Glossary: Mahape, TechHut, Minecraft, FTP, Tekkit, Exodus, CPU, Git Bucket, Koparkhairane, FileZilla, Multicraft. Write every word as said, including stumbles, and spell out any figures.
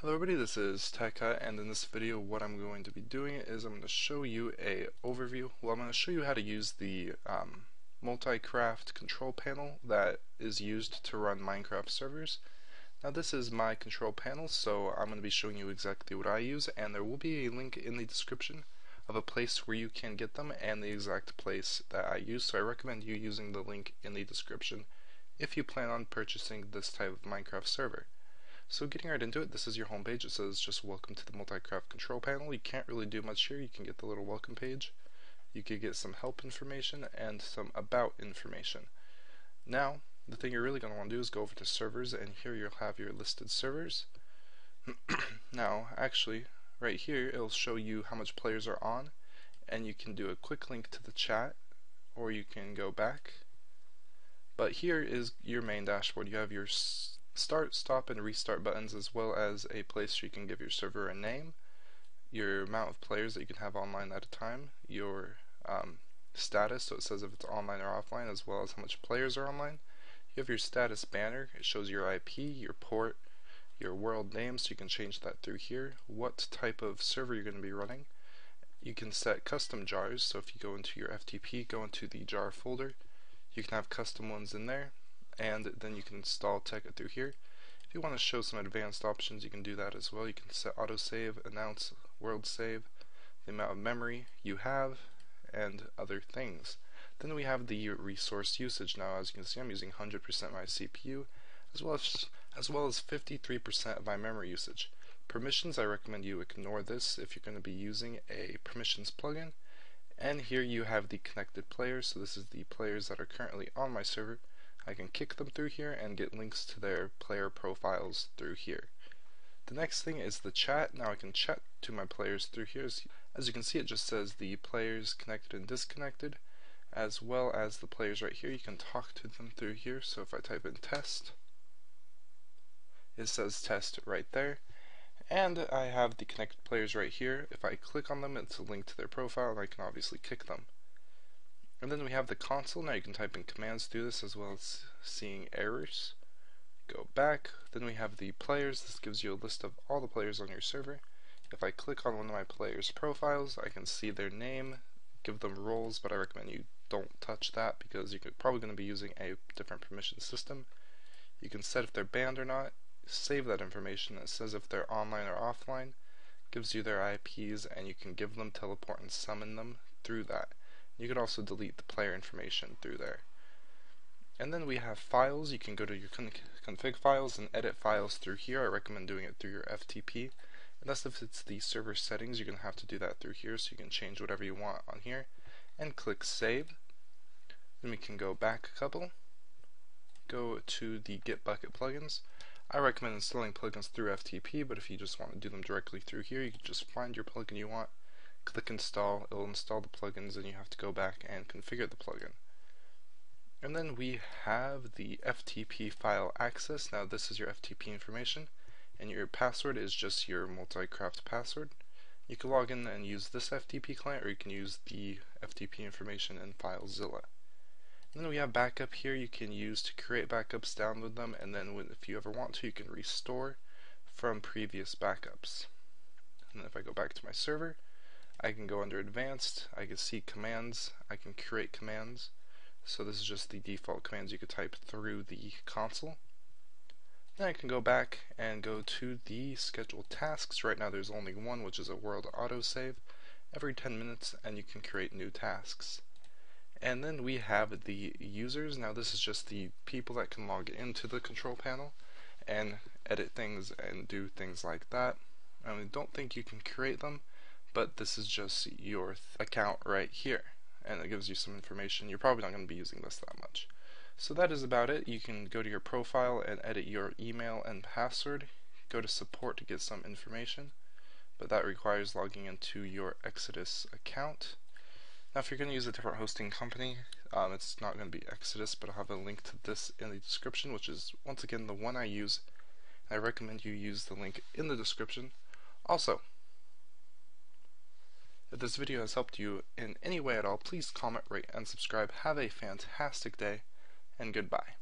Hello everybody, this is TechHut, and in this video what I'm going to be doing is I'm going to show you a overview. Well, I'm going to show you how to use the um, Multicraft control panel that is used to run Minecraft servers. Now this is my control panel, so I'm going to be showing you exactly what I use, and there will be a link in the description of a place where you can get them and the exact place that I use, so I recommend you using the link in the description if you plan on purchasing this type of Minecraft server. So getting right into it, this is your home page. It says just welcome to the Multicraft control panel. You can't really do much here. You can get the little welcome page. You can get some help information and some about information. Now, the thing you're really going to want to do is go over to servers, and here you'll have your listed servers. Now, actually, right here, it'll show you how much players are on, and you can do a quick link to the chat, or you can go back. But here is your main dashboard. You have your start, stop, and restart buttons, as well as a place where you can give your server a name, your amount of players that you can have online at a time, your um, status, so it says if it's online or offline, as well as how much players are online. You have your status banner, it shows your I P, your port, your world name, so you can change that through here, what type of server you're going to be running. You can set custom jars, so if you go into your F T P, go into the jar folder, you can have custom ones in there. And then you can install Tekkit through here. If you want to show some advanced options, you can do that as well. You can set autosave, announce, world save, the amount of memory you have, and other things. Then we have the resource usage. Now, as you can see, I'm using one hundred percent of my C P U, as well as as well as fifty-three percent of my memory usage. Permissions, I recommend you ignore this if you're going to be using a permissions plugin. And here you have the connected players. So this is the players that are currently on my server. I can kick them through here and get links to their player profiles through here. The next thing is the chat. Now I can chat to my players through here. As you can see, it just says the players connected and disconnected, as well as the players right here. You can talk to them through here. So if I type in test, it says test right there. And I have the connected players right here. If I click on them, it's a link to their profile, and I can obviously kick them. And then we have the console. Now you can type in commands through this, as well as seeing errors. Go back. Then we have the players. This gives you a list of all the players on your server. If I click on one of my players' profiles, I can see their name, give them roles, but I recommend you don't touch that because you're probably going to be using a different permission system. You can set if they're banned or not, save that information. It says if they're online or offline, gives you their I Ps, and you can give them, teleport, and summon them through that. You can also delete the player information through there. And then we have files. You can go to your config files and edit files through here. I recommend doing it through your F T P. Unless if it's the server settings, you're going to have to do that through here, so you can change whatever you want on here. And click save. Then we can go back a couple. Go to the Git Bucket plugins. I recommend installing plugins through F T P, but if you just want to do them directly through here, you can just find your plugin you want. Click install, it'll install the plugins, and you have to go back and configure the plugin. And then we have the F T P file access. Now this is your F T P information, and your password is just your Multicraft password. You can log in and use this F T P client, or you can use the F T P information in FileZilla. And then we have backup here. You can use to create backups, download them, and then when, if you ever want to, you can restore from previous backups. And then if I go back to my server, I can go under advanced, I can see commands, I can create commands. So this is just the default commands you could type through the console. Then I can go back and go to the scheduled tasks. Right now there's only one, which is a world autosave every ten minutes, and you can create new tasks. And then we have the users. Now this is just the people that can log into the control panel and edit things and do things like that. I mean, don't think you can create them, but this is just your th account right here, and it gives you some information. You're probably not going to be using this that much. So that is about it. You can go to your profile and edit your email and password. Go to support to get some information, but that requires logging into your Exodus account. Now if you're going to use a different hosting company, um, it's not going to be Exodus, but I'll have a link to this in the description, which is once again the one I use. I recommend you use the link in the description. Also, if this video has helped you in any way at all, please comment, rate, and subscribe. Have a fantastic day, and goodbye.